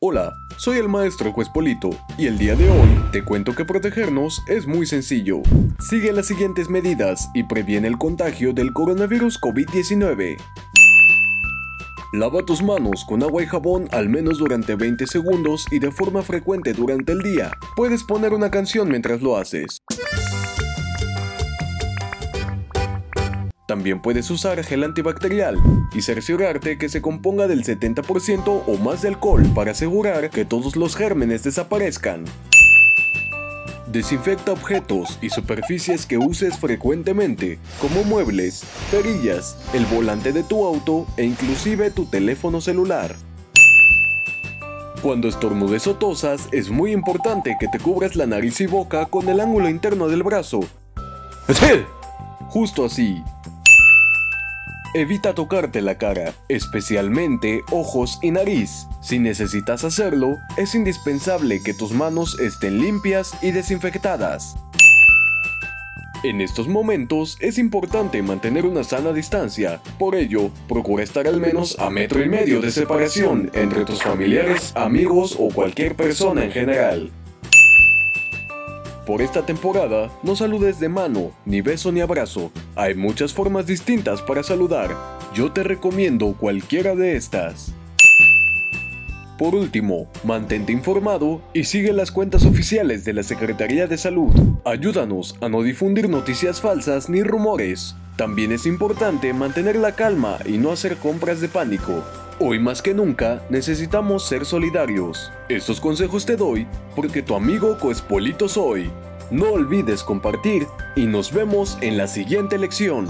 Hola, soy el maestro Coespolito y el día de hoy te cuento que protegernos es muy sencillo. Sigue las siguientes medidas y previene el contagio del coronavirus COVID-19. Lava tus manos con agua y jabón al menos durante 20 segundos y de forma frecuente durante el día. Puedes poner una canción mientras lo haces. También puedes usar gel antibacterial y cerciorarte que se componga del 70% o más de alcohol para asegurar que todos los gérmenes desaparezcan. Desinfecta objetos y superficies que uses frecuentemente, como muebles, perillas, el volante de tu auto e inclusive tu teléfono celular. Cuando estornudes o tosas, es muy importante que te cubras la nariz y boca con el ángulo interno del brazo. ¡Sí! Justo así. Evita tocarte la cara, especialmente ojos y nariz. Si necesitas hacerlo, es indispensable que tus manos estén limpias y desinfectadas. En estos momentos es importante mantener una sana distancia, por ello, procura estar al menos a 1,5 metros de separación entre tus familiares, amigos o cualquier persona en general. Por esta temporada, no saludes de mano, ni beso ni abrazo. Hay muchas formas distintas para saludar. Yo te recomiendo cualquiera de estas. Por último, mantente informado y sigue las cuentas oficiales de la Secretaría de Salud. Ayúdanos a no difundir noticias falsas ni rumores. También es importante mantener la calma y no hacer compras de pánico. Hoy más que nunca necesitamos ser solidarios. Estos consejos te doy porque tu amigo Coespolito soy. No olvides compartir y nos vemos en la siguiente lección.